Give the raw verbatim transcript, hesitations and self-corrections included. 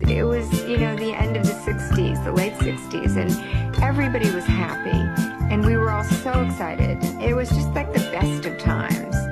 It was, you know, the end of the sixties, the late sixties, and everybody was happy, and we were all so excited. It was just like the best of times.